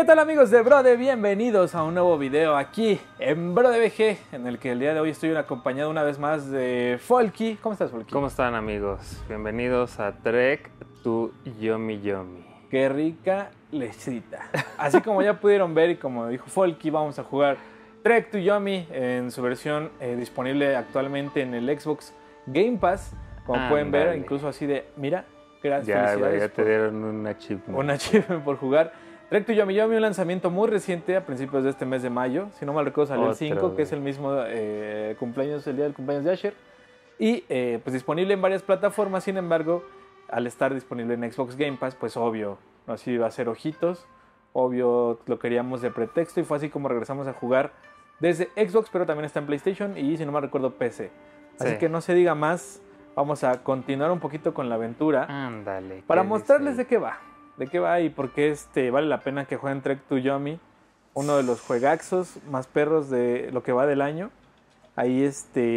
¿Qué tal amigos de Brode? Bienvenidos a un nuevo video aquí en Brode BG, en el que el día de hoy estoy acompañado una vez más de Folky. ¿Cómo estás, Folky? ¿Cómo están amigos? Bienvenidos a Trek to Yomi. ¡Qué rica lecita! Así como ya pudieron ver y como dijo Folky, vamos a jugar Trek to Yomi en su versión disponible actualmente en el Xbox Game Pass. Como pueden ver, incluso así de, mira, gracias. Ya te dieron una achievement. Una achievement por jugar. Trek to Yomi, un lanzamiento muy reciente a principios de este mes de mayo. Si no mal recuerdo, salió el 5, que es el mismo cumpleaños, el día del cumpleaños de Asher. Y pues disponible en varias plataformas, sin embargo, al estar disponible en Xbox Game Pass, pues obvio, así iba a ser ojitos. Obvio, lo queríamos de pretexto y fue así como regresamos a jugar desde Xbox, pero también está en PlayStation y, si no mal recuerdo, PC. Así que no se diga más, vamos a continuar un poquito con la aventura. Ándale. Para mostrarles de qué va. ¿De qué va y por qué vale la pena que jueguen Trek to Yomi? Uno de los juegaxos más perros de lo que va del año. Ahí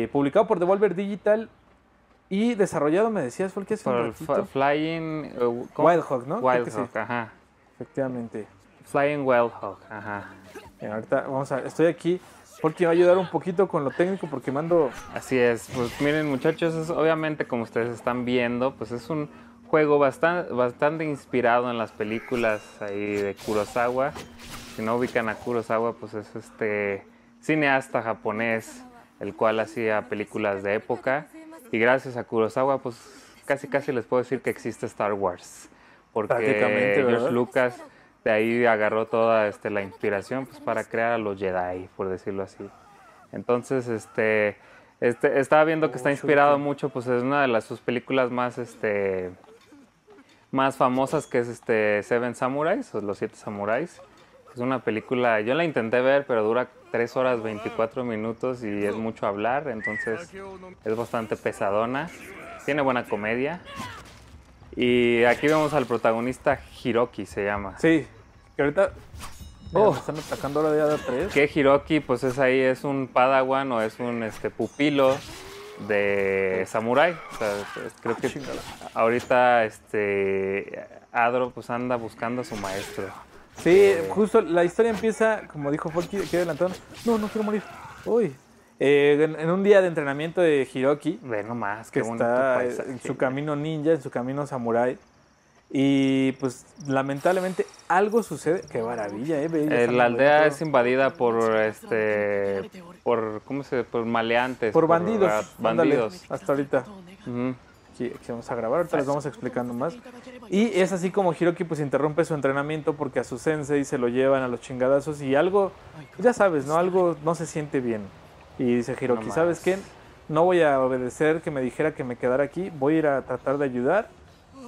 publicado por Devolver Digital y desarrollado, me decías, fue el que es Flying Wild Hog, ¿no? Wild Hog, sí. Ajá. Efectivamente. Flying Wild Hog, ajá. Y ahorita vamos a... Estoy aquí porque va a ayudar un poquito con lo técnico porque mando... Así es. Pues miren muchachos, obviamente como ustedes están viendo, pues es un... juego bastante inspirado en las películas ahí de Kurosawa. Si no ubican a Kurosawa, pues es cineasta japonés, el cual hacía películas de época. Y gracias a Kurosawa, pues casi les puedo decir que existe Star Wars. Porque George Lucas de ahí agarró toda la inspiración pues, para crear a los Jedi, por decirlo así. Entonces, estaba viendo que está inspirado mucho, pues es una de sus películas más... más famosas, que es Seven Samurais, o Los 7 Samuráis. Es una película, yo la intenté ver, pero dura 3 horas 24 minutos y es mucho hablar, entonces es bastante pesadona. Tiene buena comedia. Y aquí vemos al protagonista, Hiroki se llama. Sí, que ahorita... están atacando ahora de A3. Que Hiroki, pues es un padawan o es un pupilo de samurái. O sea, creo que ahorita Adro pues anda buscando a su maestro. Sí, justo la historia empieza, como dijo Folky, que adelantaron. No quiero morir. Uy. En un día de entrenamiento de Hiroki. Ve nomás, que está en su camino ninja, en su camino samurái. Y pues lamentablemente algo sucede. Qué maravilla, la aldea es invadida por por maleantes. Por bandidos. Ándale, hasta ahorita. Aquí vamos a grabar, ahorita les vamos explicando más. Y es así como Hiroki pues interrumpe su entrenamiento porque a su sensei se lo llevan a los chingadazos y algo, ya sabes, ¿no? Algo no se siente bien. Y dice Hiroki, ¿sabes qué? No voy a obedecer que me dijera que me quedara aquí, voy a ir a tratar de ayudar.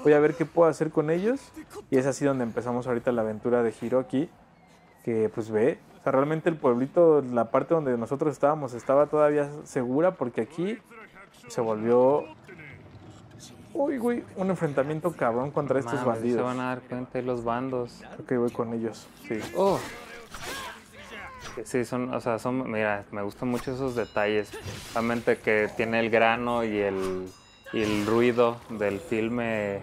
Voy a ver qué puedo hacer con ellos. Y es así donde empezamos ahorita la aventura de Hiroki. Que pues ve, o sea, realmente el pueblito, la parte donde nosotros estábamos, estaba todavía segura porque aquí se volvió... Uy, güey, un enfrentamiento cabrón contra estos bandidos. Se van a dar cuenta de los bandos. Ok, voy con ellos, sí. Oh. Sí, son, mira, me gustan mucho esos detalles. Realmente que tiene el grano y el ruido del filme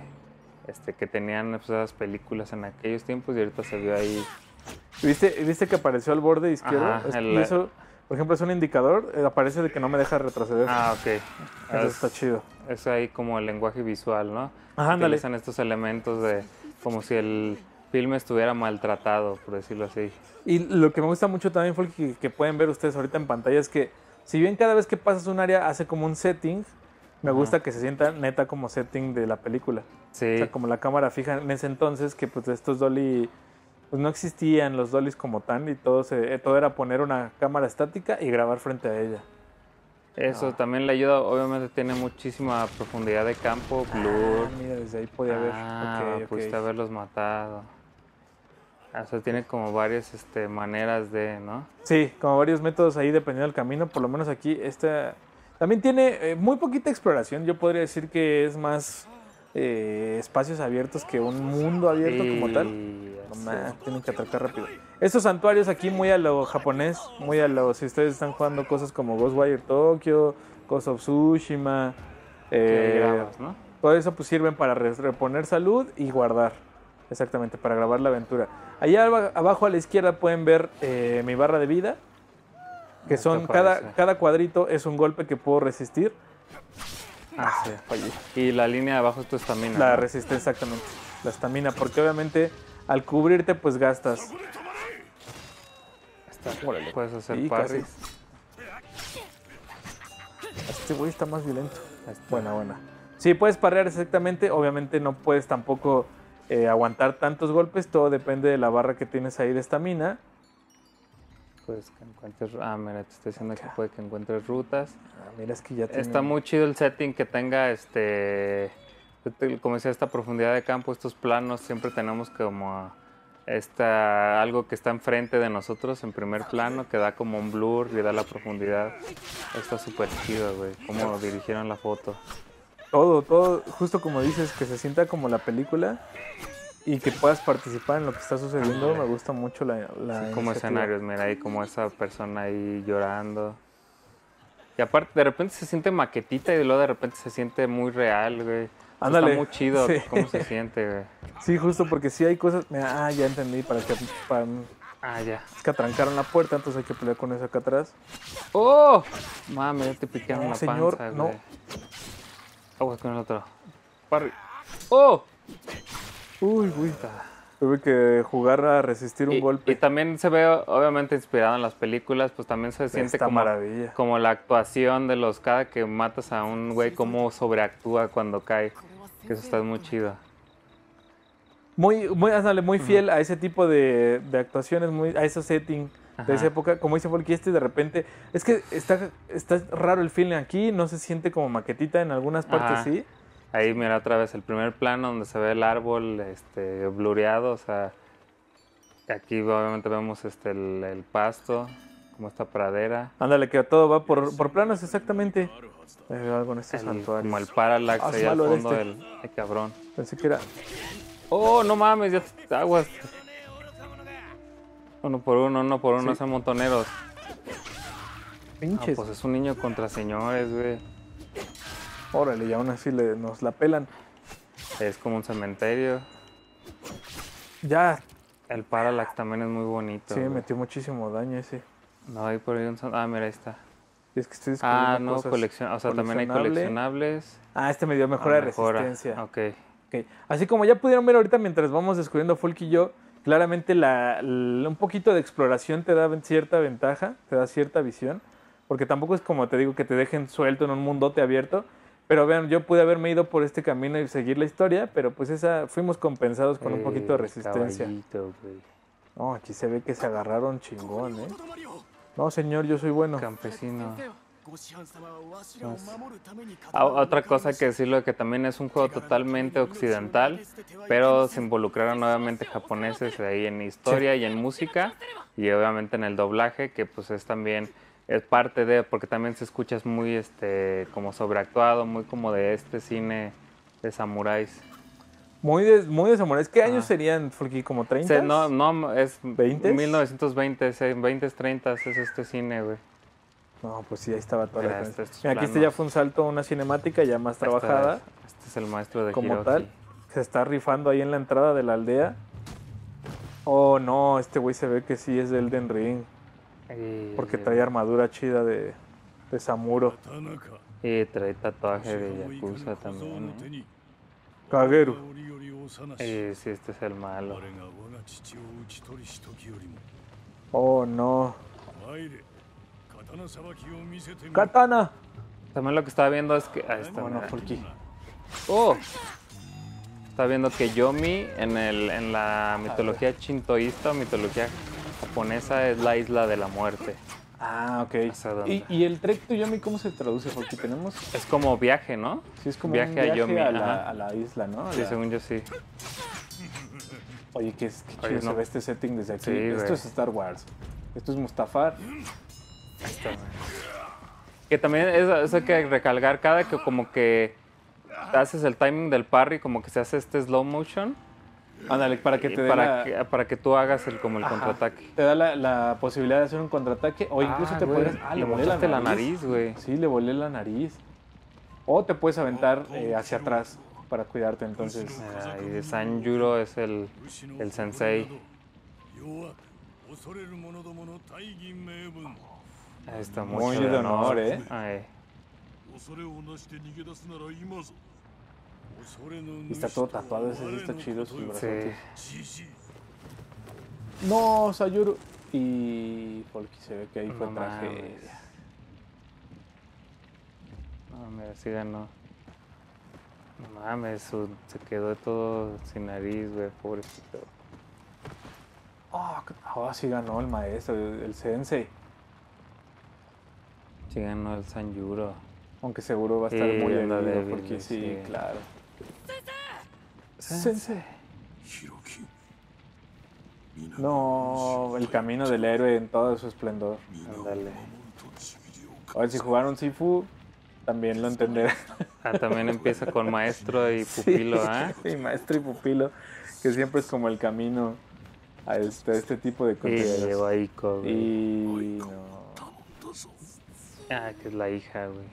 que tenían pues, esas películas en aquellos tiempos y ahorita se vio ahí. ¿Viste que apareció al borde izquierdo? Ajá, eso, por ejemplo, es un indicador, aparece de que no me deja retroceder. Ah, ok. Entonces está chido. Es ahí como el lenguaje visual, ¿no? Ajá, ándale. Utilizan estos elementos de como si el filme estuviera maltratado, por decirlo así. Y lo que me gusta mucho también fue que pueden ver ustedes ahorita en pantalla es que si bien cada vez que pasas un área hace como un setting, me gusta que se sienta neta como setting de la película. Sí. O sea, como la cámara fija en ese entonces, que pues estos dolly, pues no existían los dollys como tan, y todo era poner una cámara estática y grabar frente a ella. Eso también le ayuda, obviamente tiene muchísima profundidad de campo, blur. Mira, desde ahí podía ver. Okay, pudiste haberlos matado. O sea, tiene como varias maneras de, ¿no? Sí, como varios métodos ahí dependiendo del camino, por lo menos aquí, también tiene muy poquita exploración. Yo podría decir que es más espacios abiertos que un mundo abierto como tal. Tienen que atacar rápido. Estos santuarios aquí muy a lo japonés, muy a lo... Si ustedes están jugando cosas como Ghostwire Tokyo, Ghost of Tsushima, todo eso pues sirven para reponer salud y guardar. Exactamente, para grabar la aventura. Allá abajo a la izquierda pueden ver mi barra de vida, que son cada cuadrito es un golpe que puedo resistir. Ah, sí, fallé. Y la línea de abajo es tu estamina. La resistencia, exactamente. La estamina, porque obviamente al cubrirte pues gastas. Órale. Puedes hacer parries. Este güey está más violento. Está buena. Sí, puedes parrear exactamente. Obviamente no puedes tampoco aguantar tantos golpes. Todo depende de la barra que tienes ahí de estamina. Pues que encuentres... Ah, mira, te estoy diciendo que puede que encuentres rutas. Ah, mira, es que ya tiene... Está muy chido el setting que tenga como decía, esta profundidad de campo, estos planos. Siempre tenemos como... algo que está enfrente de nosotros en primer plano, que da como un blur y da la profundidad. Está súper chido, güey, cómo dirigieron la foto. Todo, justo como dices, que se sienta como la película y que puedas participar en lo que está sucediendo. Me gusta mucho la sí, como escenarios, mira, ahí como esa persona ahí llorando. Y aparte, de repente se siente maquetita y luego de repente se siente muy real, güey. Ándale. Está muy chido cómo se siente, güey. Sí, justo porque sí hay cosas... Mira, ya entendí, para que es que atrancaron la puerta, entonces hay que pelear con eso acá atrás. ¡Oh! Mami, ya te piquearon la panza, güey. No. Aguas con el otro. Parry. ¡Oh! Uy, güey. Tuve que jugar a resistir un golpe. Y también se ve, obviamente, inspirado en las películas, pues también se siente como la actuación de los... Cada que matas a un güey, cómo sobreactúa cuando cae. Que eso está muy chido. Muy fiel a ese tipo de actuaciones, a ese setting de esa época. Como dice Folky, de repente... Es que está raro el feeling aquí, no se siente como maquetita en algunas partes, sí. Ahí mira otra vez el primer plano donde se ve el árbol blureado, o sea, aquí obviamente vemos el pasto, como esta pradera. Ándale, que todo va por planos, exactamente. Algo en este santuario. Como el Parallax ahí al fondo del cabrón. Pensé que era... ¡Oh, no mames! Ya te aguas. Uno por uno, son montoneros. Pinches. Pues es un niño contra señores, güey. Órale, y aún así nos la pelan. Es como un cementerio. Ya. El Parallax también es muy bonito. Sí, güey. Metió muchísimo daño ese. No, hay por ahí un... Ah, mira, ahí está. Y es que estoy descubriendo cosas. O sea, también hay coleccionables. Ah, este me dio mejora de resistencia. Ok. Así como ya pudieron ver ahorita mientras vamos descubriendo Folky y yo, claramente un poquito de exploración te da cierta ventaja, te da cierta visión. Porque tampoco es como te digo que te dejen suelto en un mundote abierto. Pero vean, yo pude haberme ido por este camino y seguir la historia, pero pues fuimos compensados con un poquito de resistencia. No, aquí se ve que se agarraron chingón, ¿eh? No, señor, yo soy bueno. Campesino. Otra cosa que decirlo, que también es un juego totalmente occidental, pero se involucraron nuevamente japoneses ahí en historia y en música, y obviamente en el doblaje, que pues es también... Es parte de, porque también se escucha muy como sobreactuado, muy como de cine de samuráis. Muy de samuráis. ¿Qué años serían, Folky? ¿Como 30? No, es 20. 1920, 20, 30 es cine, güey. No, pues sí, ahí estaba toda la gente. Aquí ya fue un salto a una cinemática ya más trabajada. Este es el maestro de Hiroki. Como tal, se está rifando ahí en la entrada de la aldea. Oh, no, este güey se ve que sí es de Elden Ring. Porque trae armadura chida de Samuro. Y trae tatuaje de Yakuza también, ¿eh? Kageru. Sí, este es el malo. Oh, no. ¡Katana! También lo que estaba viendo es que... Ahí está, bueno, Folky. ¡Oh! Está viendo que Yomi en la mitología shintoísta, mitología japonesa, es la isla de la muerte. Ah, ok. ¿Y el Trek to Yomi cómo se traduce? Porque tenemos... Es como viaje, ¿no? Sí, es como viaje a Yomi. A la isla, ¿no? Sí, según yo sí. Oye, qué chido se ve este setting desde aquí. Sí, esto es Star Wars. Esto es Mustafar. Ahí está. Que también eso hay que recalcar, cada que como que haces el timing del parry, como que se hace slow motion. Ándale, para que te dé para que tú hagas el contraataque. Te da la posibilidad de hacer un contraataque o incluso te puedes... le volé la nariz, güey. Sí, le volé la nariz. O te puedes aventar hacia atrás. para cuidarte, entonces. Y Sanjuro es el sensei. Está muy de honor, Y está todo tatuado, ese está chido su brazo. Sí. No, Sanjuro. Y Folky se ve que ahí fue tragedia. No mames, sí ganó. No mames, se quedó todo sin nariz, güey, pobrecito. Oh, sí ganó el maestro, el sensei. Sí ganó el Sanjuro. Aunque seguro va a estar muy herido, porque sí, claro. Sensei. Hiroki. No, el camino del héroe en todo su esplendor. Ándale. A ver, si jugaron Sifu, también lo entenderán. También empieza con maestro y pupilo, ¿ah? Sí, maestro y pupilo, que siempre es como el camino a este tipo de cosas. Y no. Que es la hija, güey.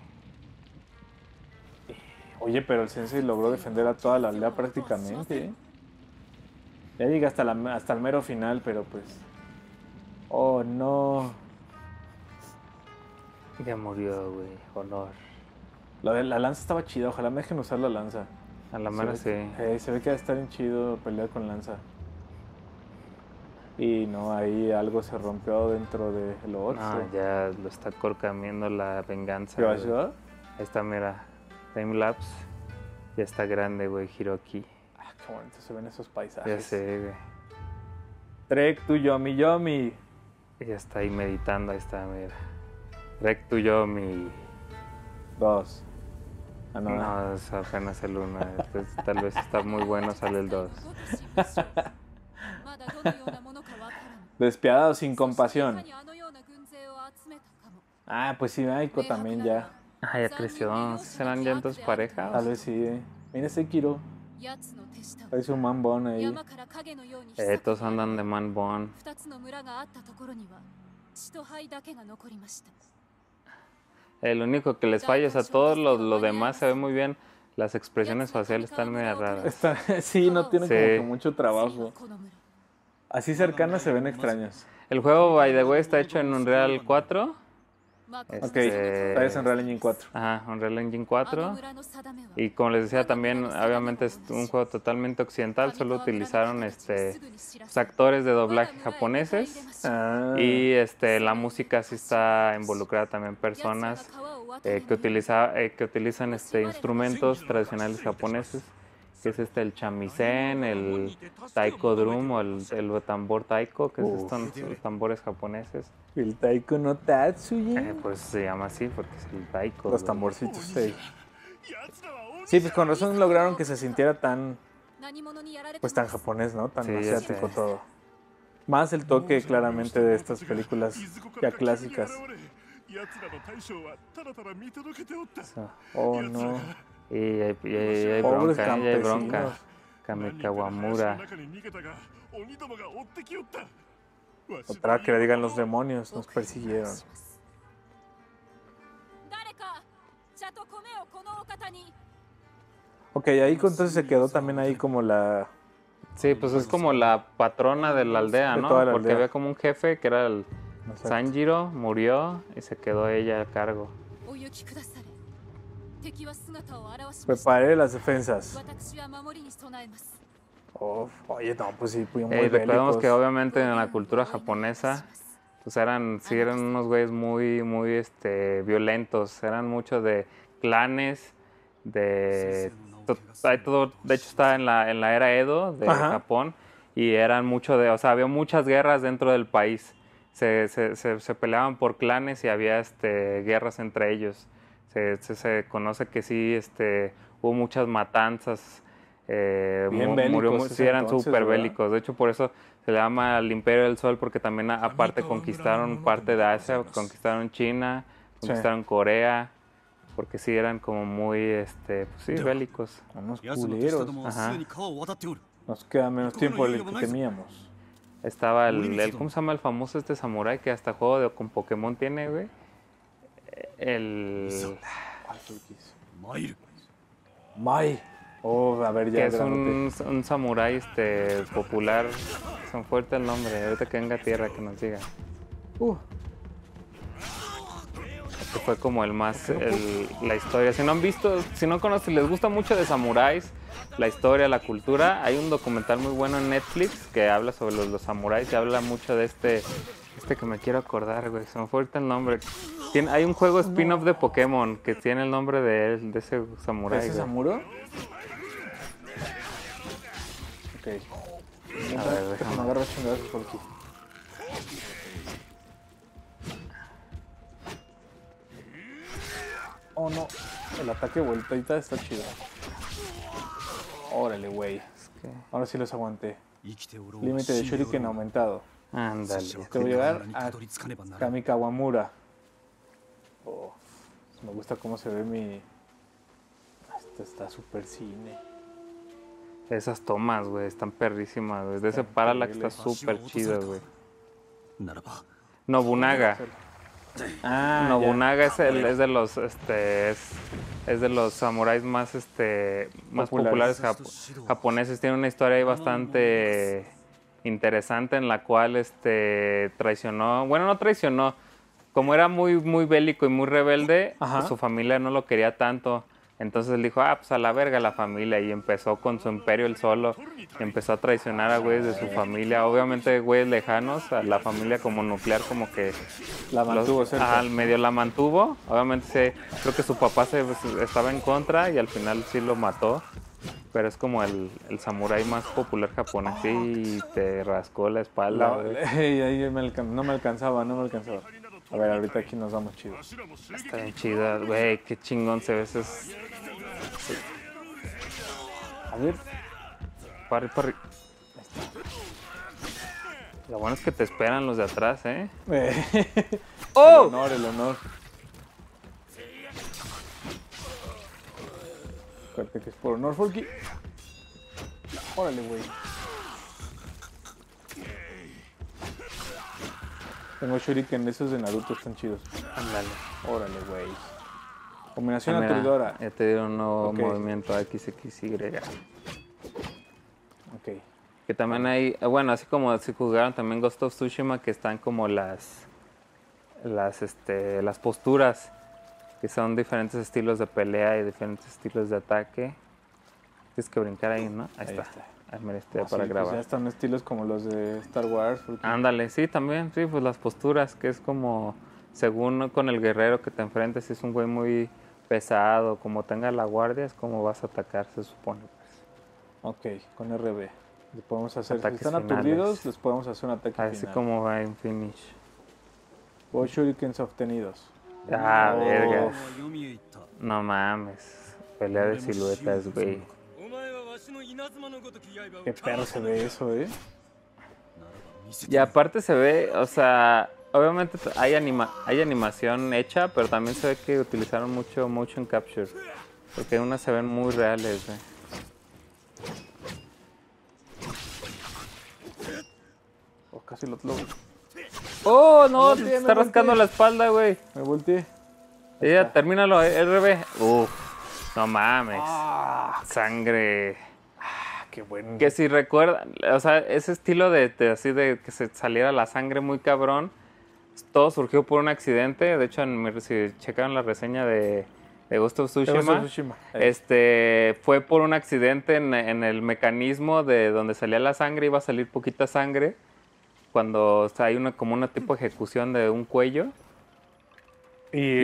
Oye, pero el sensei logró defender a toda la aldea prácticamente, ¿eh? Ya llega hasta el mero final, pero pues... ¡Oh, no! Ya murió, güey. Honor. La lanza estaba chida. Ojalá me dejen usar la lanza. A la mano sí. Se ve que va a estar bien chido pelear con lanza. Y no, ahí algo se rompió dentro de lo otro. No, ya lo está corcamiendo la venganza. ¿Qué va a ayudar? Ahí está, mira. Timelapse. Ya está grande, güey, Hiroki. Qué bonito se ven esos paisajes. Ya sé, güey. Trek to Yomi, Yomi. Ella está ahí meditando, ahí está, mira. Trek to Yomi. 2. Ah, no. No, es apenas el 1. Tal vez está muy bueno, sale el 2. Despiadado, sin compasión. Pues sí, Aiko también ya. Ya creció. ¿Serán ya entonces pareja? Tal vez sí, Mira Sekiro. Es un man bon ahí. Estos andan de man bon. El único que les falla es a todos los demás. Se ve muy bien. Las expresiones faciales están medio raras. Sí, no tienen como que mucho trabajo. Así cercanas se ven extrañas. El juego, by the way, está hecho en Unreal 4. Ok, es Unreal Engine 4. Ajá, Unreal Engine 4. Y como les decía también, obviamente es un juego totalmente occidental. Solo utilizaron actores de doblaje japoneses. Y la música sí está involucrada también. Personas que utilizan instrumentos tradicionales japoneses. Que es el chamisén, el taiko drum o el tambor taiko, que son los tambores japoneses. ¿El taiko no tatsuye? Pues se llama así porque es el taiko. Los tamborcitos, sí. Sí, pues con razón lograron que se sintiera tan... Pues tan japonés, ¿no? Tan asiático todo. Más el toque claramente de estas películas ya clásicas. Oh, no. Y hay bronca, Kamikawamura. Otra que le digan los demonios, nos persiguieron. Ok, ahí entonces se quedó también ahí como la... Sí, pues es como la patrona de la aldea, ¿no? Porque había como un jefe que era el Sanjuro, murió y se quedó ella a cargo. Preparé las defensas. Oye, no, pues sí, muy bélicos. Recordemos que obviamente en la cultura japonesa, pues eran unos güeyes muy violentos. Eran mucho de clanes, de hecho está en la era Edo de Japón. Y eran mucho de, o sea, había muchas guerras dentro del país. Se peleaban por clanes y había guerras entre ellos. Se conoce que sí hubo muchas matanzas, eran súper bélicos. De hecho, por eso se le llama el Imperio del Sol, porque también aparte conquistaron parte de Asia, conquistaron China, conquistaron Corea, porque sí eran como muy bélicos. Unos culeros. Nos queda menos tiempo del que temíamos. Estaba el ¿cómo se llama el famoso samurái que hasta juego con Pokémon tiene, güey? El... Mai. Oh, a ver, ya. Que es un samurái popular. Son fuertes el nombre. Ahorita que venga Tierra que nos diga. Que fue como el más la historia. Si no han visto, si no conocen, les gusta mucho de samuráis, la historia, la cultura. Hay un documental muy bueno en Netflix que habla sobre los samuráis y habla mucho de este que me quiero acordar, güey. Se me fue ahorita el nombre. Hay un juego spin-off de Pokémon que tiene el nombre de él, de ese samurái. ¿Ese Sanjuro? Ok. A ver, déjame. Me agarro chingados por aquí. Oh, no. El ataque vueltita está chido. Órale, güey. Es que... Ahora sí los aguanté. Límite de shuriken aumentado. Ándale. Te voy a llegar a Kamikawamura. Oh, me gusta cómo se ve mi... Este está súper cine. Esas tomas, güey, están perrísimas, güey. Desde ese Parallax está súper chido, güey. Nobunaga. Ah, Nobunaga es de los es de los samuráis más más populares japoneses. Tiene una historia ahí bastante interesante en la cual traicionó, bueno, no traicionó, como era muy bélico y muy rebelde, pues su familia no lo quería tanto. Entonces él dijo, pues a la verga la familia, y empezó con su imperio él solo. Empezó a traicionar a güeyes de su familia, obviamente güeyes lejanos, a la familia como nuclear, como que... La mantuvo, ¿cierto? Al medio la mantuvo, obviamente sí, creo que su papá estaba en contra y al final sí lo mató. Pero es como el samurái más popular japonés, sí, te rascó la espalda. No me alcanzaba. A ver, ahorita aquí nos vamos chido. Está bien chido, güey, qué chingón se ve eso. A ver. Parry. Ahí está. Lo bueno es que te esperan los de atrás, ¿eh? ¡Oh! El honor. Acuérdate que es por honor, Folky. Órale, güey. Tengo shuriken, esos de Naruto están chidos. Ándale. Órale, güey. Combinación aturdidora. Ya te dieron un nuevo movimiento XXY. Ok. Que también hay, bueno, así como se jugaron también Ghost of Tsushima, que están como las posturas, que son diferentes estilos de pelea y diferentes estilos de ataque. Tienes que brincar ahí, ¿no? Ahí está. Para grabar. Pues ya están estilos como los de Star Wars. Ándale, sí, también, sí, pues las posturas, que es como según con el guerrero que te enfrentes, si es un güey muy pesado, como tenga la guardia, es como vas a atacar, se supone. Pues. Ok, con RB. Les podemos hacer, ataques si están finales. Aturdidos, les podemos hacer un ataque así final. Como va en finish. O shurikens obtenidos. Ah, verga. No mames. Pelea de siluetas, güey. Qué perro se ve eso, Y aparte se ve, o sea, obviamente hay animación hecha, pero también se ve que utilizaron mucho motion capture, porque unas se ven muy reales, Oh, casi lo logro. ¡Oh, no! Te está rascando la espalda, güey. Me volteé. Ya, termínalo, RB. No mames. Sangre. Qué bueno. Que si recuerdan, o sea, ese estilo de que se saliera la sangre muy cabrón, todo surgió por un accidente. De hecho, si checaron la reseña de Ghost of Tsushima, fue por un accidente en el mecanismo de donde salía la sangre, iba a salir poquita sangre. Cuando hay como una tipo de ejecución de un cuello. Y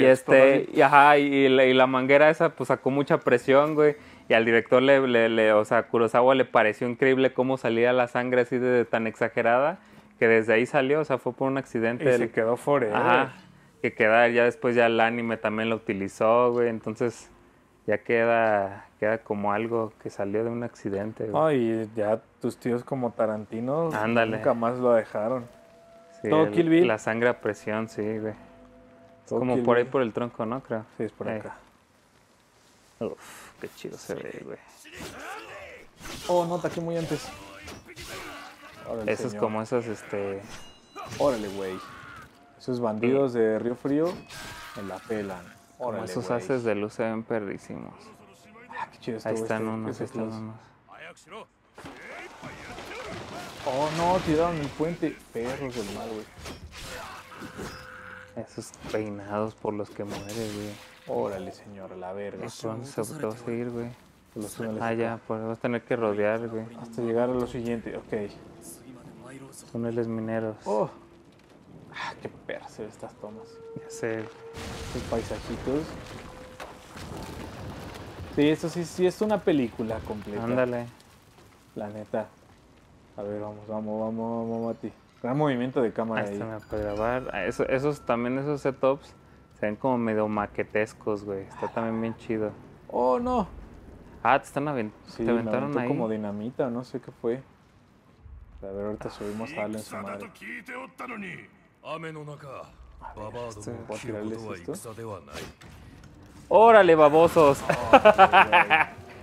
la manguera esa pues sacó mucha presión, güey. Y al director, o sea, a Kurosawa le pareció increíble cómo salía la sangre así de tan exagerada, que desde ahí salió, o sea, fue por un accidente. Y se quedó forever. Ajá, que queda, ya después ya el anime también lo utilizó, güey, entonces ya queda como algo que salió de un accidente, güey. Ay, ya tus tíos como Tarantino nunca más lo dejaron. Sí, todo Kill Bill. La sangre a presión, sí, güey. Es como por ahí por el tronco, ¿no? Creo. Sí, es por acá. Uf. Qué chido se ve, güey. Oh, no, ataqué muy antes. Órale, eso es como esos, Órale, güey. Esos bandidos de Río Frío me la pelan. Órale, esos haces de luz se ven perrísimos. Ah, Qué chido estuvo. Ahí está, este, no, no, está nomás. Oh, no, tiraron el puente. Perros del mal, güey. Esos peinados por los que muere, güey. Órale, señor, la verga. ¿Dónde vas a ir, güey? Ah, ya, pues vas a tener que rodear, güey. Hasta llegar a lo siguiente, ok. Túneles mineros. Oh. Ah, qué perras estas tomas. Ya sé. Estos paisajitos. Sí, esto sí, sí es una película completa. Ándale. La neta. A ver, vamos, Mati. Gran movimiento de cámara ahí. Ahí está, me puede grabar. Esos setups se ven como medio maquetescos, güey. Está también bien chido. Oh, no. Ah, te están aventaron ahí. Como dinamita, no sé qué fue. A ver, ahorita subimos a Allen su madre. A ver, ¿puedo tirarles esto? ¡Órale, babosos!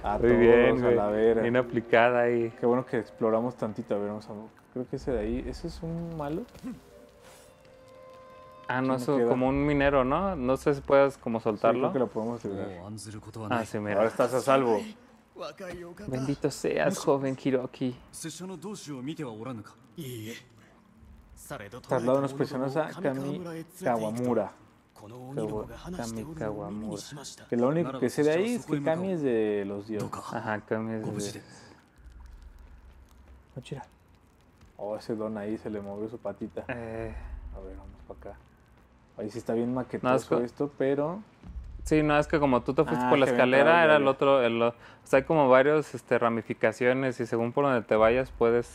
Ah, muy bien, güey. Bien aplicada ahí. Qué bueno que exploramos tantito. A ver, vamos a... Creo que ese de ahí... ¿Ese es un malo? Ah, no, eso es como un minero, ¿no? No sé si puedas como soltarlo. Sí, creo que lo podemos liberar. Ah, sí, mira. Ahora estás a salvo. Bendito seas, joven Hiroki. Traslado unas personas a Kamikawamura. Kamikawamura. Que lo único que sé de ahí es que Kami es de los dioses. Ajá, Kami es de los dioses. No, chira. Oh, ese don ahí se le movió su patita. A ver, vamos para acá. Ahí sí está bien maquetoso esto, pero... Sí, no, es que como tú te fuiste por la escalera, era el otro... O sea, hay como varios ramificaciones y según por donde te vayas puedes...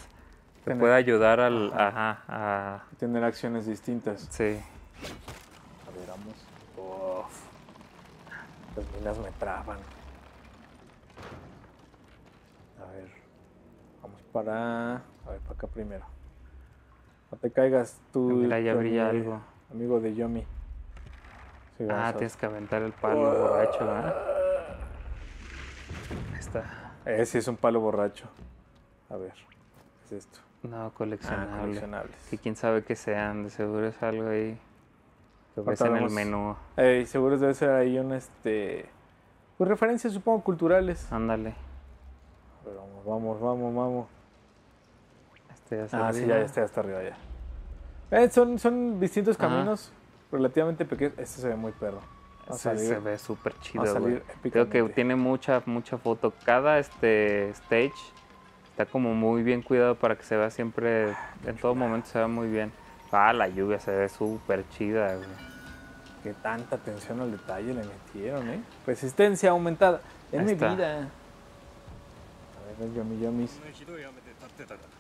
Te puede ayudar al... Ajá, a... Tener acciones distintas. Sí. A ver, vamos. Uff. Las minas me traban. A ver. Vamos para... A ver, para acá primero. No te caigas tú... Mira, ya brilla algo. Amigo de Yomi. Sí, tienes que aventar el palo borracho, ¿verdad? Ahí está. Ese es un palo borracho. A ver, ¿qué es esto? No, coleccionables. Ah, coleccionables. Que quién sabe qué sean, de seguro es algo ahí que ves en el menú. Seguro debe ser ahí un pues referencias, supongo, culturales. Ándale. Pero vamos. Sí, ya está hasta arriba ya. Son distintos caminos relativamente pequeños. Este se ve muy perro. Se ve súper chido. Va a salir épicamente. Creo que tiene mucha foto. Cada stage está como muy bien cuidado para que se vea siempre, en todo momento se vea muy bien. Ah, la lluvia se ve súper chida, güey. Qué tanta atención al detalle le metieron, ¿eh? Resistencia aumentada. En mi vida. A ver, yomis.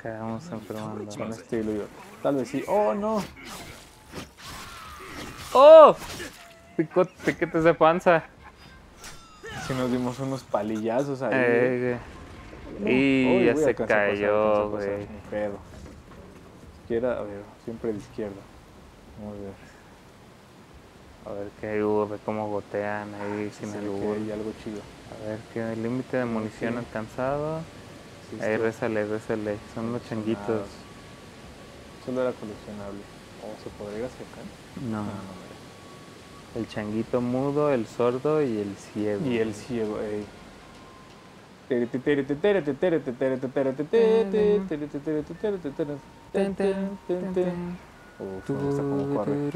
Quedamos enfermando con este hilo. Tal vez sí. ¡Oh, no! ¡Oh! Piquetes de panza. Si nos dimos unos palillazos ahí. Y ya se cayó, güey. Ni pedo. Izquierda, a ver, siempre de izquierda. Vamos a ver. A ver qué hubo, ve cómo gotean ahí sin el hubo. Hay algo chido. A ver qué límite de munición alcanzado. Sí, ahí rézale, son los changuitos. Solo era coleccionable. ¿O se podría ir hacia acá? No. El changuito mudo, el sordo y el ciego. Uf, me gusta cómo corre.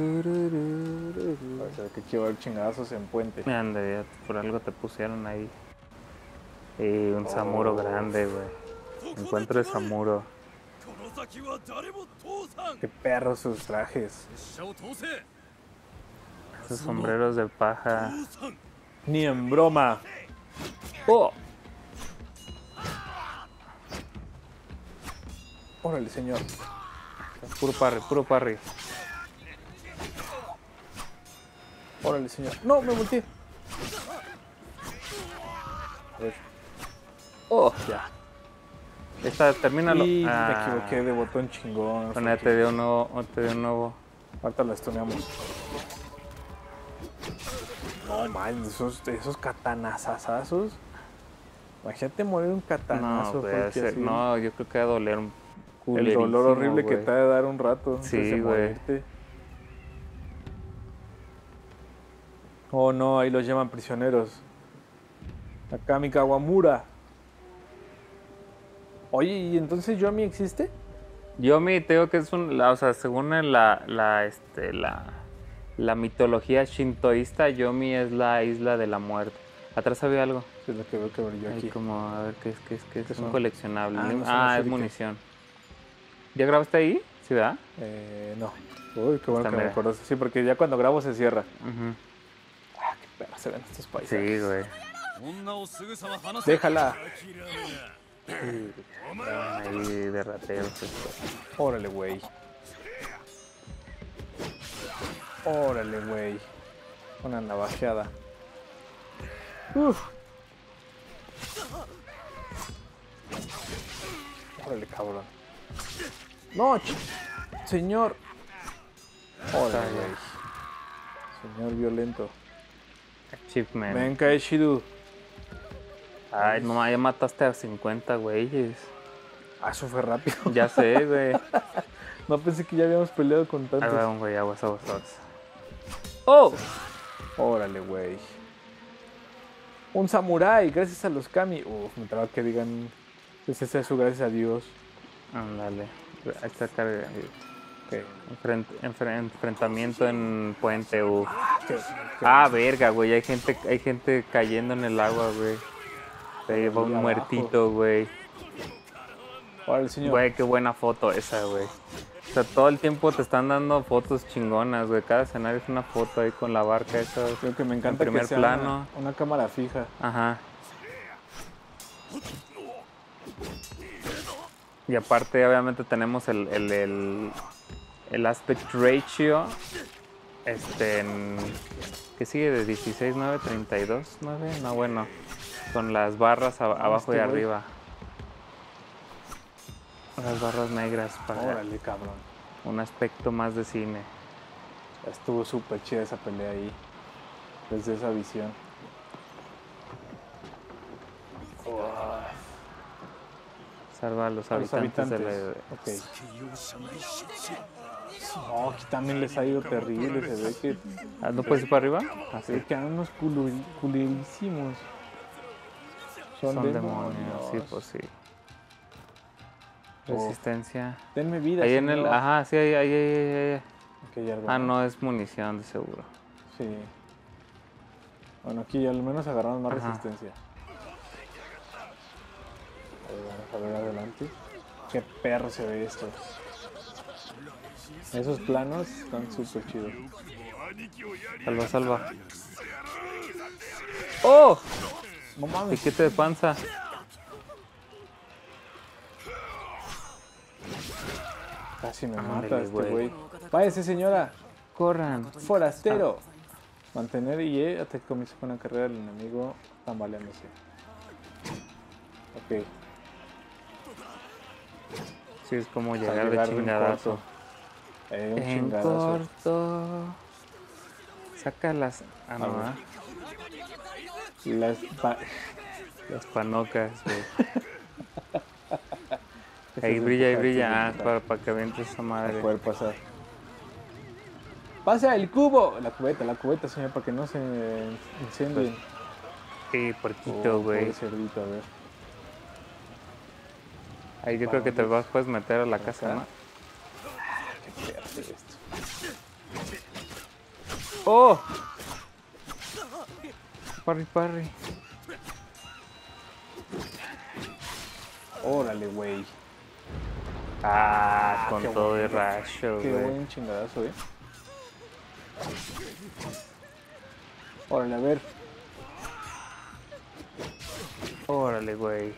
O sea, que quiero ver chingazos en puente. Anda, por algo te pusieron ahí. Y un samuro grande, güey. Encuentro de samuro. Qué perros sus trajes. Esos sombreros de paja. Ni en broma. ¡Oh! Órale, señor. Puro parry. Órale, señor. No, me volteé. A ver. Oh, ya. Esta, termínalo. Y me equivoqué de botón chingón. Bueno, te dio un nuevo. Ahorita la estoneamos. No, man, esos katanazazazos. Imagínate morir un katanazo. No, yo creo que va a doler un el dolor horrible, wey, que te ha de dar un rato. Sí, güey. Oh, no, ahí los llaman prisioneros. La Kamikawamura. Oye, ¿y entonces Yomi existe? Yomi, te digo que es un... O sea, según la mitología shintoísta, Yomi es la isla de la muerte. Atrás había algo. Es lo que veo que yo aquí. Como, a ver, ¿qué es un coleccionable? Ah, es munición. ¿Ya grabaste ahí? ¿Sí, verdad? No. Uy, qué bueno que me acuerdas. Sí, porque ya cuando grabo se cierra. Ah, qué perra se ven estos paisajes. Sí, güey. Déjala. Ahí de rateo. Órale, güey. Órale, güey. Una navajeada. Uf. Órale, cabrón. No, señor. Órale, güey. Señor violento. Achievement. Ven, Kaishidu. Ay, no, ya mataste a 50 güeyes. Ah, eso fue rápido. Ya sé, güey. No pensé que ya habíamos peleado con tantos. Ah, vamos, güey, aguas. ¡Oh! Órale, güey. Un samurái, gracias a los kami. Uf, me traba que digan... Ese es su gracias a Dios. Ándale. Ahí está carga. Okay. Enfrentamiento en puente. Uf. Ah, verga, güey. Hay gente cayendo en el agua, güey. Se lleva un muertito, güey. Güey, qué buena foto esa, güey. O sea, todo el tiempo te están dando fotos chingonas, güey. Cada escenario es una foto ahí con la barca esa. Creo que me encanta que sea una cámara fija. Ajá. Y aparte, obviamente, tenemos el aspect ratio. ¿Qué sigue? De 16, 9, 32, 9. No, bueno. Con las barras abajo y arriba. Las barras negras para... Órale, cabrón. Un aspecto más de cine. Estuvo súper chida esa pelea ahí. Desde esa visión. Oh. Salva a los habitantes. Okay. No, aquí también les ha ido terrible. Se ve que... Ah, ¿no puedes ir para arriba? Así. Se quedan unos culerísimos. Son demonios, sí, pues sí. Resistencia. Denme vida. Ahí en el... Ajá, sí, ahí. Ah, no, es munición de seguro. Sí. Bueno, aquí al menos agarramos más resistencia. Vamos a ver adelante. Qué perro se ve esto. Esos planos están súper chidos. Salva. ¡Oh! No mames. Piquete de panza. Casi me mata este güey. Váyase, señora. Corran. Forastero. Mantener y hasta que comience con la carrera del enemigo tambaleándose. Ok. Sí, es como llegar de chingadazo. Un chingadazo. En corto. Saca las... Ah, no, ¿verdad? Las panocas, güey. Ahí brilla. Ah, para que aviente esa madre. Para poder pasar. ¡Pasa el cubo! La cubeta, señor, para que no se enciende. Sí, porquito, güey. Cerdito, a ver. Ahí yo creo que te puedes meter a la casa, ¿no? ¿Qué quiere hacer esto? ¡Oh! Parry. Órale, güey. Ah, con todo de rayo, güey. Qué buen chingadazo, Órale, a ver. Órale, güey.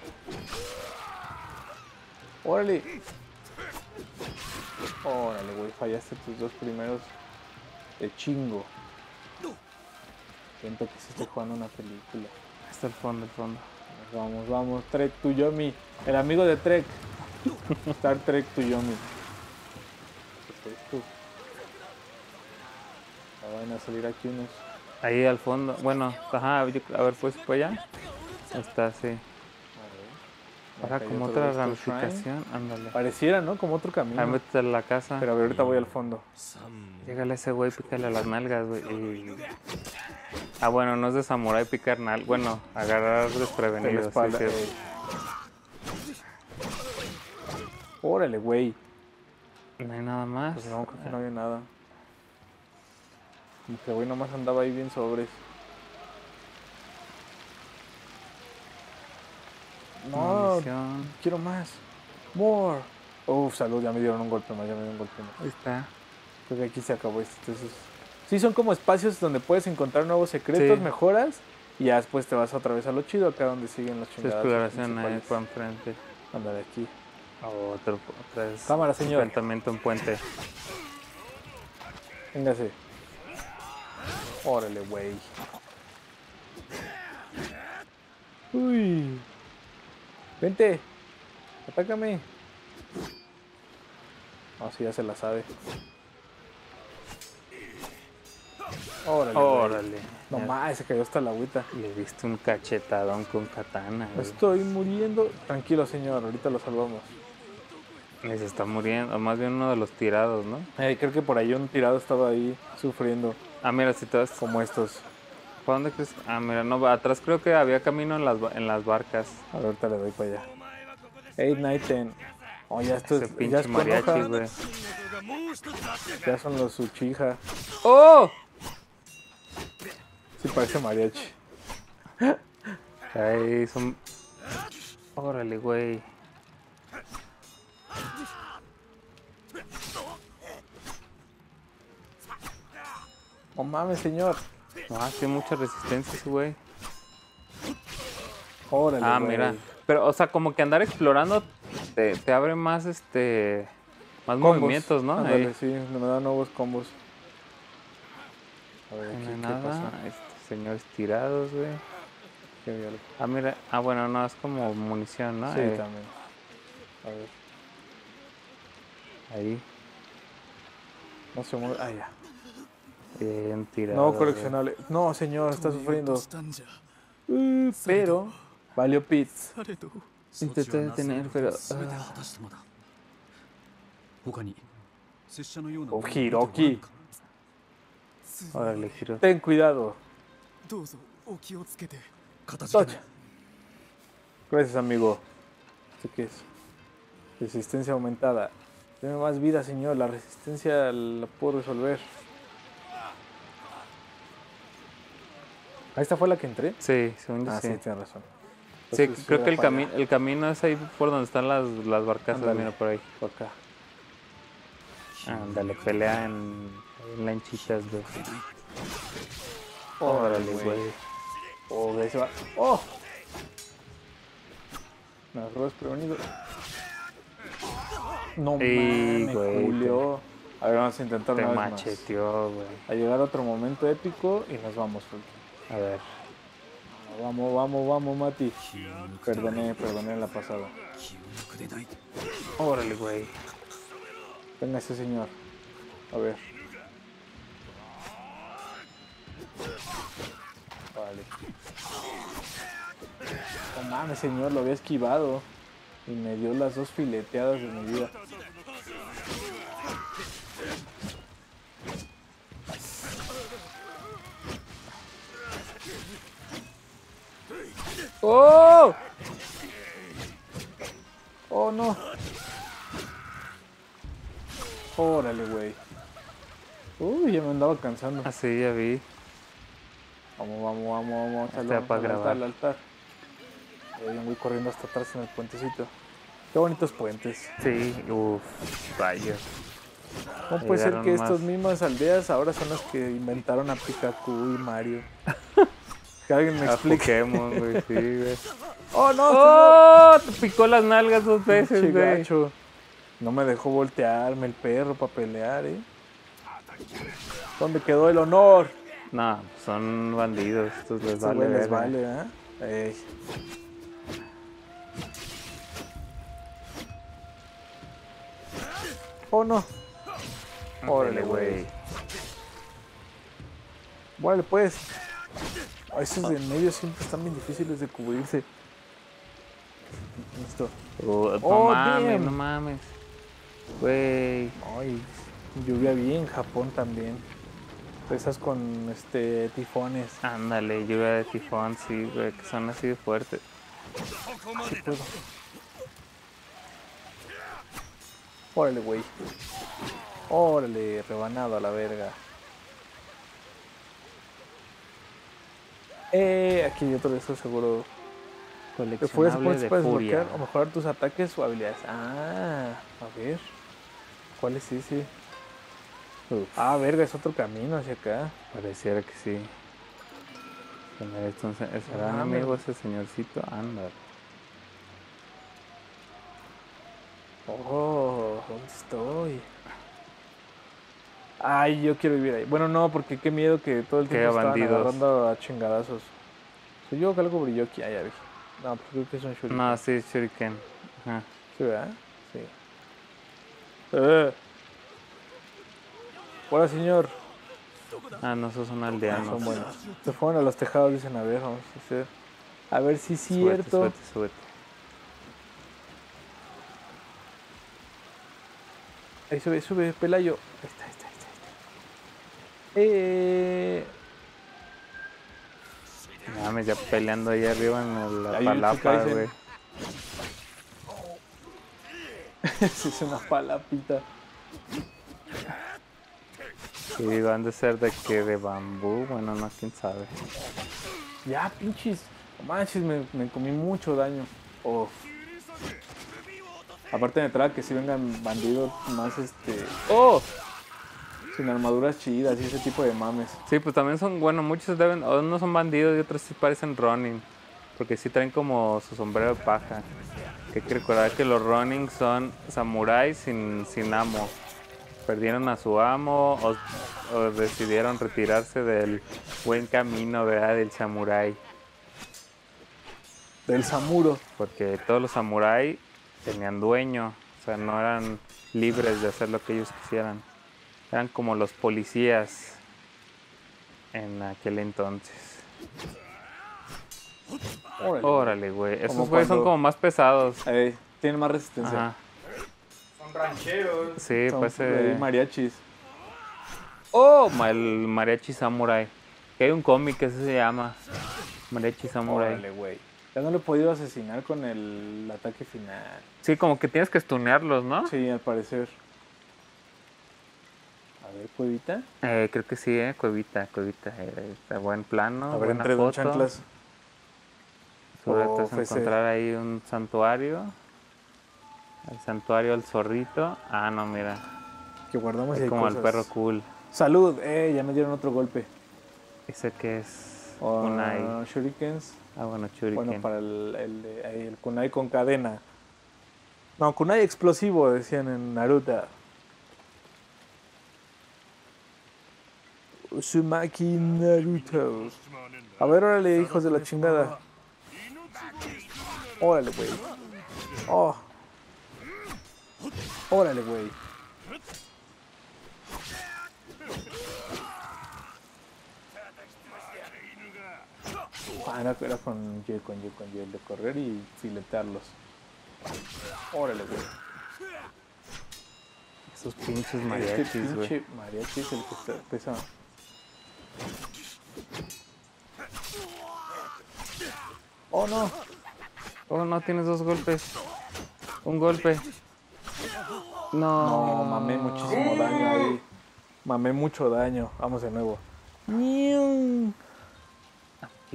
Órale, güey. Fallaste tus dos primeros de chingo. Siento que se está jugando una película. Hasta el fondo. Vamos. Trek to Yomi. El amigo de Trek. Star Trek to Yomi. Van a salir aquí unos. Ahí al fondo. Bueno, ajá. A ver, pues para allá. Está, sí. A ver. Ahora como otra ramificación, ándale. Pareciera, ¿no? Como otro camino. Ahí métete a la casa. Pero ahorita voy al fondo. Llegale a ese güey, pícale a las nalgas, güey. Y... ah, bueno, no es de samurái picar nalgas. Bueno, agarrar desprevenidos. Espalda, sí, órale, güey. No hay nada más. Pues no, creo que no había nada. Como que güey nomás andaba ahí bien sobres. No, quiero más. More. Uf, salud, ya me dieron un golpe más, Ahí está. Creo que aquí se acabó esto. Entonces, sí, son como espacios donde puedes encontrar nuevos secretos, sí, mejoras. Y ya después te vas otra vez a lo chido, acá donde siguen los chingados. Exploración ahí para enfrente. Anda de aquí. Oh, otra vez. Cámara, señor. Enfrentamiento en puente. Véngase. Órale, güey. Uy. Vente, atácame. Ah, sí, ya se la sabe. Órale. Órale. No más, se cayó hasta la agüita. Le diste un cachetadón con katana. Güey. Estoy muriendo. Tranquilo, señor, ahorita lo salvamos. Se está muriendo, o más bien uno de los tirados, ¿no? Creo que por ahí un tirado estaba ahí sufriendo. Ah, mira, si te vas como estos. ¿Para dónde crees? Ah, mira, no, atrás creo que había camino en las barcas. A ver, ahorita le doy para allá. 8, 9, 10. Oh, ya esto es... pinche ya es mariachi, güey. Ya son los Uchiha. ¡Oh! Sí, parece mariachi. Ahí son... órale, güey. Oh, mames, señor. Ah, tiene mucha resistencia ese güey. Órale, ah, güey, mira. Pero, o sea, como que andar explorando te abre más, más combos, movimientos, ¿no? Ándale, sí, me da nuevos combos. A ver, aquí, ¿qué nada? Pasó? Señores tirados, güey. Qué ah, mira. Ah, bueno, no, es como munición, ¿no? Sí, también. A ver. Ahí. No se mueve. Ah, ya. Bien tirado, no, coleccionable. No, señor, está sufriendo. Pero valió Pitts. Intenté detener, pero... oh, Hiroki. Órale, Hiroki. Ten cuidado. Tocha. Gracias, amigo. ¿Esto qué es? Resistencia aumentada. Deme más vida, señor. La resistencia la puedo resolver. ¿Ah, esta fue la que entré? Sí, según yo sí. Ah, sí, tienes razón. Entonces, sí, creo que el camino es ahí por donde están las barcazas. Andale. Mira, por ahí, por acá. Ándale, pelea en lanchitas, güey. Órale, güey. Oh, ahí se va. ¡Oh! Me agarró desprevenido. No mames, Julio. A ver, vamos a intentar una vez más. Te macheteó, güey. A llegar a otro momento épico y nos vamos, Folky. A ver. Vamos, vamos, vamos, Mati. Perdoné la pasada. Órale, güey. Venga ese señor. A ver. Vale. No mames, señor, lo había esquivado. Y me dio las dos fileteadas de mi vida. ¡Oh! ¡Oh, no! ¡Órale, güey! ¡Uy, ya me andaba cansando! Ah, sí, ya vi. Vamos, vamos, vamos, vamos. Está para grabar. Al altar. Hay un güey corriendo hasta atrás en el puentecito. ¡Qué bonitos puentes! Sí, uff, vaya. ¿Cómo puede ser que estas mismas aldeas ahora son las que inventaron a Pikachu y Mario? Que alguien me explique. Pokémon, güey, sí, güey. ¡Oh, no! ¡Oh! Te picó las nalgas dos veces, güey. No me dejó voltearme el perro para pelear, ¿eh? ¿Dónde quedó el honor? No, son bandidos. Estos les vale, les vale, ¿eh? ¡Oh, no! ¡Órale, güey! Bueno, pues... esos de en medio siempre están bien difíciles de cubrirse. Listo. Oh, mames, no mames. Güey. Ay, lluvia bien en Japón también. Esas con tifones. Ándale, lluvia de tifón, sí, güey, que son así de fuertes. Sí, órale, güey. Órale, rebanado a la verga. Aquí hay otro de esos seguro. Coleccionables de furia. O mejorar tus ataques o habilidades. Ah, a ver. ¿Cuál es ese? Uf. Ah, verga, es otro camino hacia acá. Pareciera que sí. Entonces, ¿será amigo ese señorcito? Ándale. Oh, ¿dónde estoy? Ay, yo quiero vivir ahí. Bueno, no, porque qué miedo que todo el tiempo estaban agarrando a chingadazos. Soy yo que algo brilló aquí. Ah, ya vi. No, pues creo que es un shuriken. No, sí, es shuriken. Ajá. ¿Sí, verdad? Sí. Hola, señor. Ah, no, sos un aldeano. Son buenos. Se fueron a los tejados, dicen, a ver, vamos a hacer. A ver si es cierto. Súbete, súbete. Ahí sube, sube, Pelayo. Ahí está, ahí está, ahí está. Mames, ya peleando ahí arriba en la palapa, güey. Es una palapita. Y digo, han de ser de que de bambú, bueno, no, quién sabe. Ya, pinches. No manches, me comí mucho daño. Uf. Aparte me trae que si vengan bandidos más ¡oh! Sin armaduras chidas y ese tipo de mames. Sí, pues también son, bueno, muchos deben, unos son bandidos y otros sí parecen Ronin. Porque sí traen como su sombrero de paja. Que hay que recordar que los Ronin son samuráis sin amo. Perdieron a su amo o decidieron retirarse del buen camino, ¿verdad? Del samurái. Del samuro. Porque todos los samuráis tenían dueño, o sea, no eran libres de hacer lo que ellos quisieran. Eran como los policías en aquel entonces. Órale, güey. Esos güeyes son como más pesados. Tienen más resistencia. Ajá. Son rancheros. Sí, son pues... mariachis. ¡Oh! El mariachi samurai. Que hay un cómic que se llama Mariachi Samurai. Órale, güey. Ya no lo he podido asesinar con el ataque final. Sí, como que tienes que stunearlos, ¿no? Sí, al parecer. A ver, cuevita. Creo que sí, cuevita, cuevita. Está buen plano, a ver, buena entre foto. Chanclas. Sobre todo es encontrar ahí un santuario. El santuario del zorrito. Ah, no, mira. Que guardamos ahí como el perro cool. ¡Salud! Ya me dieron otro golpe. ¿Ese qué es? Kunai. Shurikens. Ah, bueno, shuriken. Bueno, para el kunai con cadena. No, kunai explosivo, decían en Naruto. Uzumaki Naruto. A ver, órale, hijos de la chingada. Órale, güey. Oh. Órale, güey. Era con Y, el de correr y filetearlos. Órale, güey. Esos pinches mariachis, güey. Pinche mariachi es el que está pesado. Oh, no. Oh, no, tienes dos golpes. Un golpe. No. No, mamé muchísimo daño ahí. Mamé mucho daño. Vamos de nuevo.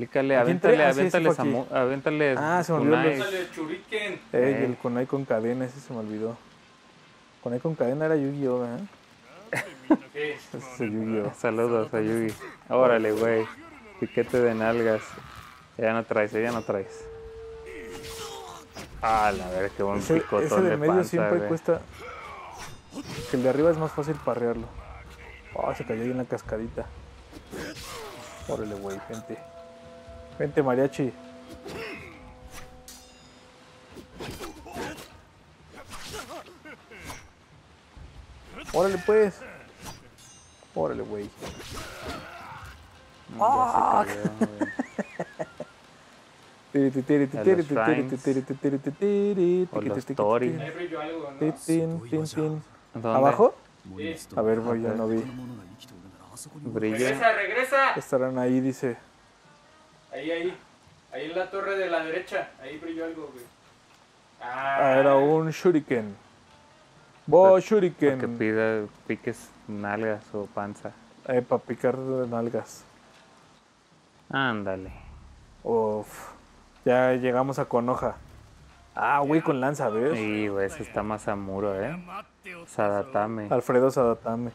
Aplícale, avéntale. Ah, se me olvidó. Avéntale shuriken. El kunai con cadena, ese se me olvidó. Kunai con cadena era Yu-Gi-Oh, ¿eh? Yu-Gi-Oh. Saludos a Yugi. Órale, güey. Piquete de nalgas. Ya no traes, ya no traes. Ah, la verdad, qué buen picotón de panza. Ese de medio siempre cuesta... Que el de arriba es más fácil parrearlo. Oh, se cayó ahí en la cascadita. Órale, güey, vente. Vente, mariachi. Órale, pues. Órale, güey. No, ¿Abajo? A ver, voy, yo no vi. ¡Regresa, regresa! Estarán ahí, dice. Ahí, ahí. Ahí en la torre de la derecha. Ahí brilló algo, güey. Ah, era un shuriken. Bo shuriken. Que pida piques nalgas o panza. Para picar nalgas. Ándale. Uf. Ya llegamos a Konoha. Ah, güey, con lanza, ¿ves? Sí, güey, eso está más a muro, ¿eh? Sadatame. Alfredo Sadatame.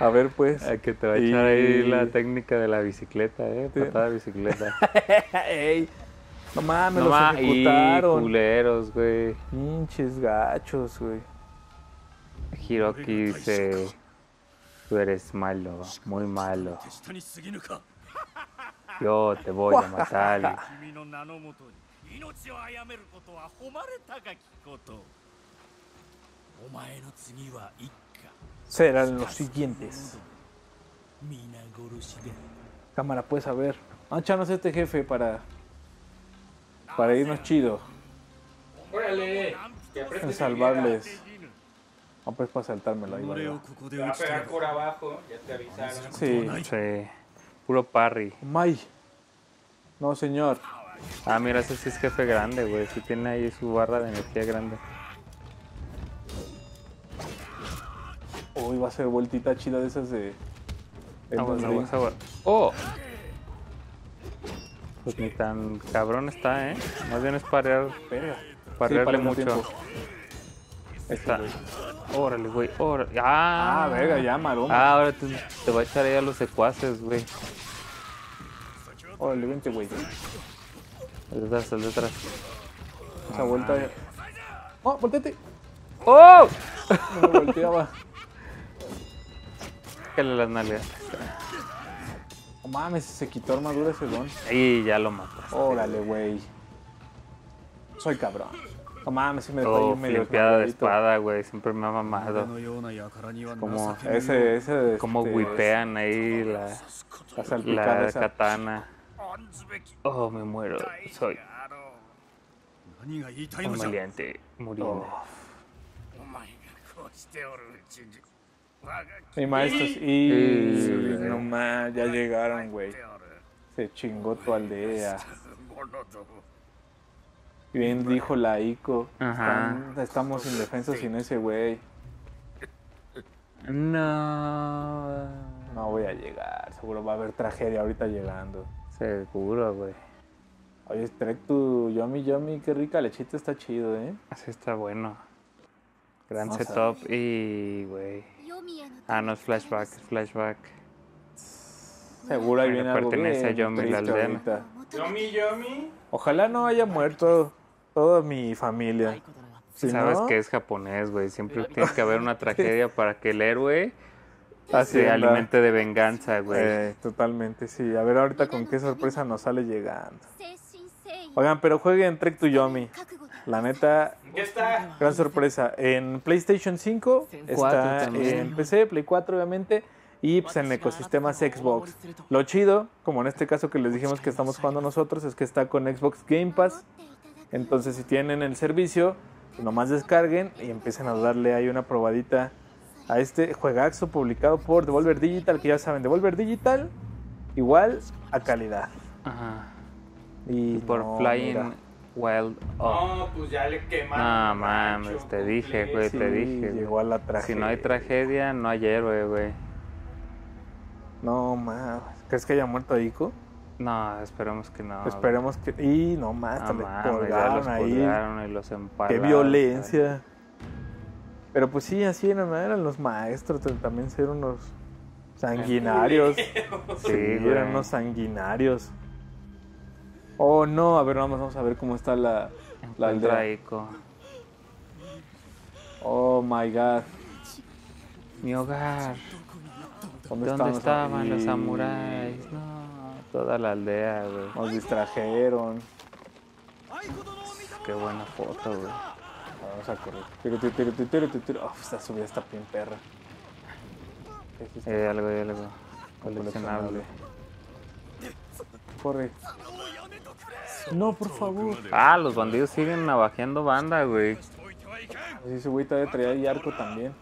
A ver, pues. A que te va a echar ahí la técnica de la bicicleta, ¿eh? Patada de bicicleta. Ey. No mames, no los ejecutaron. Culeros, güey. Pinches gachos, güey. Hiroki dice... Tú eres malo, muy malo. Yo te voy a matar. Serán los siguientes. Cámara, pues, a ver. Manchanos este jefe para irnos chido. ¡Órale! Salvarles. No, pues para saltármelo ahí. Te va a pegar por abajo, ya te avisaron. Sí, sí. Puro parry. ¡May! No, señor. Ah, mira, ese sí es jefe grande, güey. Sí tiene ahí su barra de energía grande. Uy, va a ser vueltita chida de esas de... Aguas. ¡Oh! Pues ni tan cabrón está, ¿eh? Más bien es parear... Parearle sí, mucho. Está. Órale, güey, órale. ¡Ah! Ah, verga, ya, maroma. Ah, ahora te va a echar ahí a los secuaces, güey. Órale, vente, güey. El detrás. Esa vuelta... ¡Oh, volteate! ¡Oh! No me volteaba. Sácale las nalgas. Oh, mames, se quitó armadura ese don. Y ya lo matas. Órale, güey. Soy cabrón. No mames, si me dejó medio limpiada de espada, güey. Siempre me ha mamado. Como ese como whipean ahí la katana. Oh, me muero. Soy un maleante muriendo. Mi maestro. Y no mames, ya llegaron, güey. Se chingó tu aldea. Bien dijo la Ico. Estamos indefensos sin ese güey. No. No voy a llegar. Seguro va a haber tragedia ahorita llegando. Seguro, güey. Oye, Trek to Yomi, qué rica lechita, está chido, ¿eh? Así está bueno. Gran setup y, güey. Ah, no, es flashback, Seguro ahí viene algo bien. Pertenece a Yomi la aldea. Yomi. Ojalá no haya muerto toda mi familia. Si sabes no? Que es japonés, güey. Siempre tiene que haber una tragedia para que el héroe se alimente de venganza, güey. Totalmente, sí. A ver ahorita con qué sorpresa nos sale llegando. Oigan, pero jueguen Trek to Yomi. La neta, gran sorpresa. En PlayStation 5, está en PC, Play 4 obviamente. Y pues en ecosistemas Xbox. Lo chido, como en este caso que les dijimos que estamos jugando nosotros, es que está con Xbox Game Pass. Entonces si tienen el servicio, pues nomás descarguen y empiecen a darle ahí una probadita a este juegazo publicado por Devolver Digital, que ya saben, Devolver Digital igual a calidad. Ajá. Y por no, Flying Wild Hog. No, pues ya le quemaron. No mames, te dije, güey, te dije. Llegó a la tragedia. Si no hay tragedia, no hay héroe, güey. No mames, ¿crees que haya muerto Ico? No, esperemos que no. Esperemos que... Y no mames, no, le colgaron ahí. Y los empalaron. Qué violencia. ¿Sabes? Pero pues sí, así eran los maestros, también ser unos sanguinarios. Sí, eran unos sanguinarios. Oh no, a ver, vamos a ver cómo está la aldea. Ico. Oh my god. Mi hogar. ¿Dónde estaban los samuráis? No, toda la aldea, güey. Nos distrajeron. Qué buena foto, güey. Vamos a correr. Tiro. Oh, esta subida está bien perra. Algo. Coleccionable. corre. No, por favor. Ah, los bandidos siguen navajeando banda, güey. Sí, ese güey todavía traía y arco también.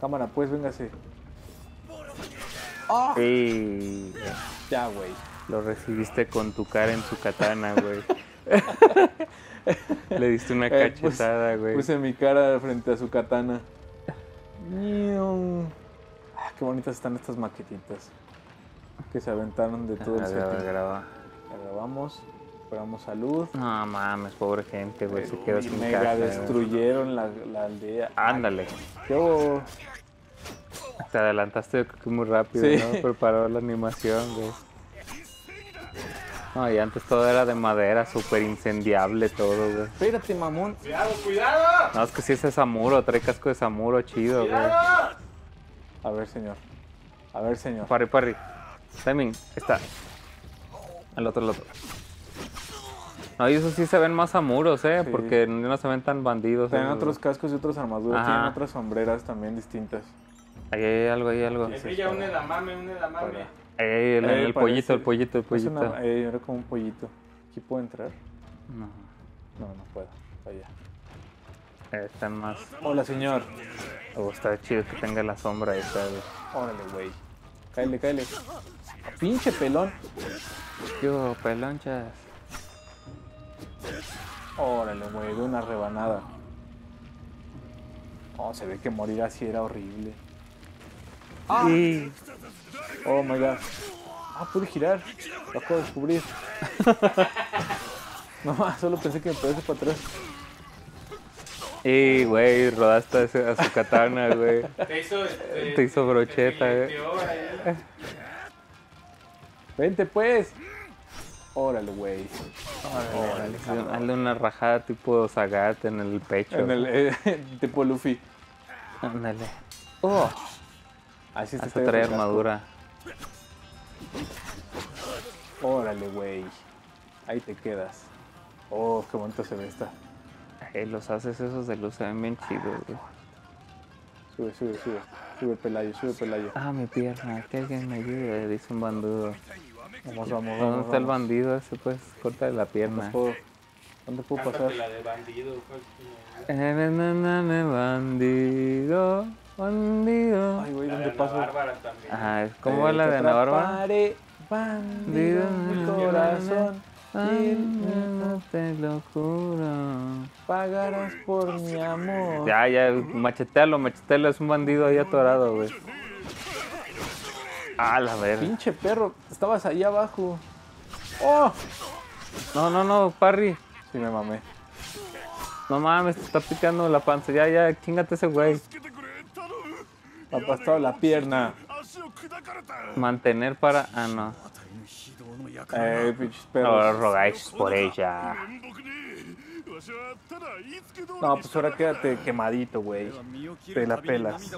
Cámara, pues, véngase. ¡Oh! Sí. Ya, güey. Lo recibiste con tu cara en su katana, güey. Le diste una cachetada, güey. Puse mi cara frente a su katana. Ah, qué bonitas están estas maquetitas que se aventaron de todo el set. Grabamos. Esperamos salud. No mames, pobre gente, güey. Se quedó sin mega casa. Destruyeron la aldea. Ándale. Yo... Te adelantaste muy rápido, sí, ¿no? Preparó la animación, güey. No, y antes todo era de madera, súper incendiable todo, güey. Espérate, mamón. ¡Cuidado, cuidado! No, es que sí es de Samuro, trae casco de Samuro, chido, ¡cuidado! Güey. A ver, señor. A ver, señor. Parry, parry. Timing, está. El otro, el otro. No, y eso sí se ven más Samuros, sí, porque no se ven tan bandidos. Tienen otros cascos y otras armaduras, ajá, tienen otras sombreras también distintas. Ahí hay algo, ahí hay algo. Le brilla un edamame, un edamame. El pollito, el pollito, el pollito. Era como un pollito. ¿Aquí puedo entrar? No. No, no puedo. Allá. Están más. Hola, señor. Oh, está chido que tenga la sombra ahí, ¿sabes? Órale, güey. Cáele, cáele. Pinche pelón. Yo, pelonchas. Órale, güey, de una rebanada. Oh, se ve que morir así era horrible. ¡Ah! Sí. Oh my god. Ah, pude girar. Lo acabo de descubrir. No, solo pensé que me parece para atrás. Y, güey, rodaste a su katana, güey. Te hizo brocheta, güey. Vente, pues. Órale, güey. Órale, hazle una rajada tipo Zagat en el pecho. En el, tipo Luffy. Ándale. Oh. Así se trae armadura. Órale, güey. Ahí te quedas. Oh, qué bonito se ve esta. Los haces esos de luz se ven bien chidos, güey. Sube, sube, sube. Sube, Pelayo, sube, Pelayo. Ah, mi pierna. Que alguien me ayude, dice un bandudo. Vamos, vamos, vamos. ¿Dónde está el bandido ese, pues? Corta de la pierna. ¿Dónde puedo pasar? La de bandido. Bandido, bandido. Ay, güey, ¿dónde paso? Ajá, ¿cómo es la de Ana Bárbara? Bandido en mi corazón. Ay, no te lo juro. Pagarás por mi amor. Ya, ya, machetealo, machetealo. Es un bandido ahí atorado, güey. Ah, la verga. Pinche perro, estabas ahí abajo. ¡Oh! No, no, no, parry. Sí, me mamé. No mames, te está picando la panza. Ya, ya, chingate ese güey. Me ha pasado la pierna. Mantener para... Ah, no. Pinches perros. No, rogáis por ella. No, pues ahora quédate quemadito, güey. Te la pelas.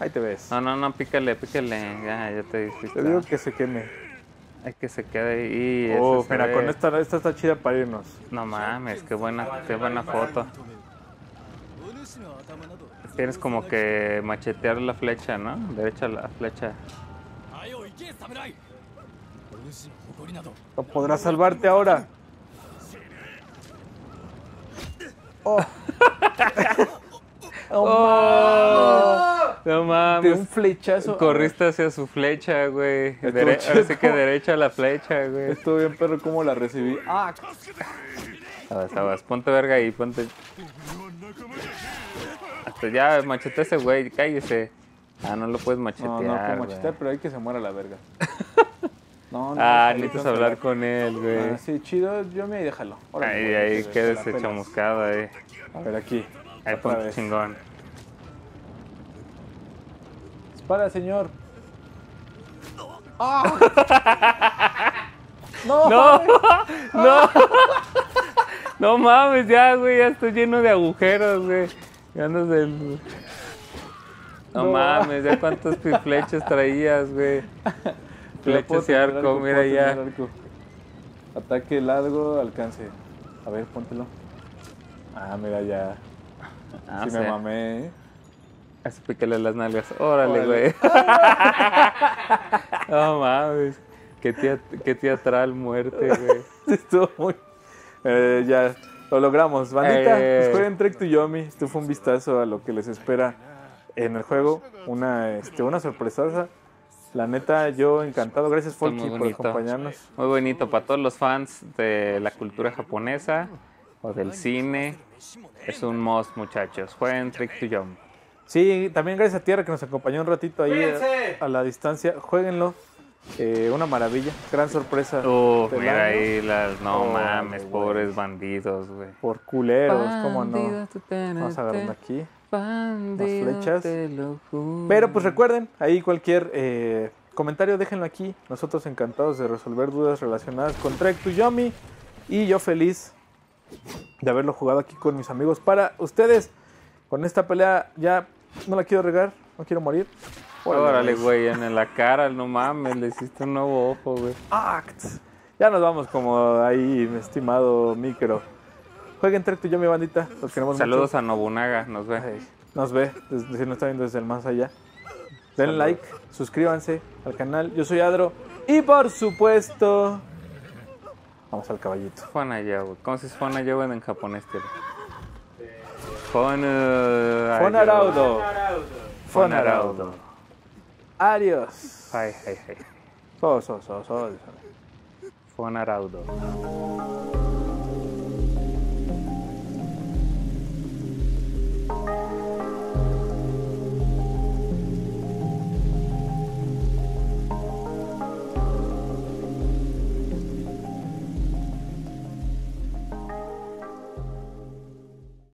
Ahí te ves. No, no, no, pícale, pícale. Ya, ya te dijiste. Te digo que se queme. Hay que se quede ahí. Oh, mira, con esta está chida para irnos. No mames, qué buena foto. Tienes como que machetear la flecha, ¿no? Derecha la flecha. No podrás salvarte ahora. Oh. Oh, no mames. De un flechazo. Corriste hacia su flecha, güey. Así que derecha la flecha, güey. Estuvo bien, perro, cómo la recibí. Ah. Sabes, ponte verga ahí, ponte. Hasta ya, machete ese, güey, cállese. Ah, no lo puedes machetear. No, no puedo machetear, pero hay que se muera la verga. No, no, ah, necesitas hablar con él, güey. Ah, sí, chido, yo me déjalo. Ahora ahí, me ahí, quédese chamuscado ahí. A ver, aquí. Ahí ponte chingón. Dispara, señor. ¡Ah! ¡No! ¡No! ¡No! ¡No mames! Ya, güey, ya estoy lleno de agujeros, güey. Ya andas del... No mames, ya cuántas flechas traías, güey. Flechas y arco, mira ya. Ataque largo, alcance. A ver, póntelo. Ah, mira ya. Sí me mamé. Así pícale las nalgas. Órale, güey. No mames. Qué teatral muerte, güey. Estuvo muy... ya lo logramos. Bandita, jueguen Trek to Yomi. Esto fue un vistazo a lo que les espera en el juego. Una sorpresaza. La neta, yo encantado. Gracias, Folky, por acompañarnos. Muy bonito para todos los fans de la cultura japonesa o del cine. Es un must, muchachos. Jueguen Trek to Yomi. Sí, también gracias a Tierra que nos acompañó un ratito ahí a la distancia. Jueguenlo. Una maravilla, gran sorpresa. Mira ahí las... No mames, wey. Pobres bandidos, güey. Por culeros, cómo no. Vamos a agarrar aquí las flechas. Pero pues recuerden, ahí cualquier comentario déjenlo aquí. Nosotros encantados de resolver dudas relacionadas con Trek to Yomi. Y yo feliz de haberlo jugado aquí con mis amigos para ustedes. Con esta pelea ya no la quiero regar, no quiero morir. Órale, güey, en la cara, no mames, le hiciste un nuevo ojo, güey. Ya nos vamos como ahí, mi estimado micro. Jueguen Trek to Yomi, bandita, los queremos. Saludos mucho. A Nobunaga, nos ve. Ay, nos ve, si nos está viendo desde el más allá. Den like, suscríbanse al canal, yo soy Adro. Y por supuesto, vamos al caballito. Fuanayawa, ¿cómo se dice Fuanayawa en japonés, tío? Fonaraudo. Fonaraudo. Adiós. Ay, ay, ay. Fonaraudo.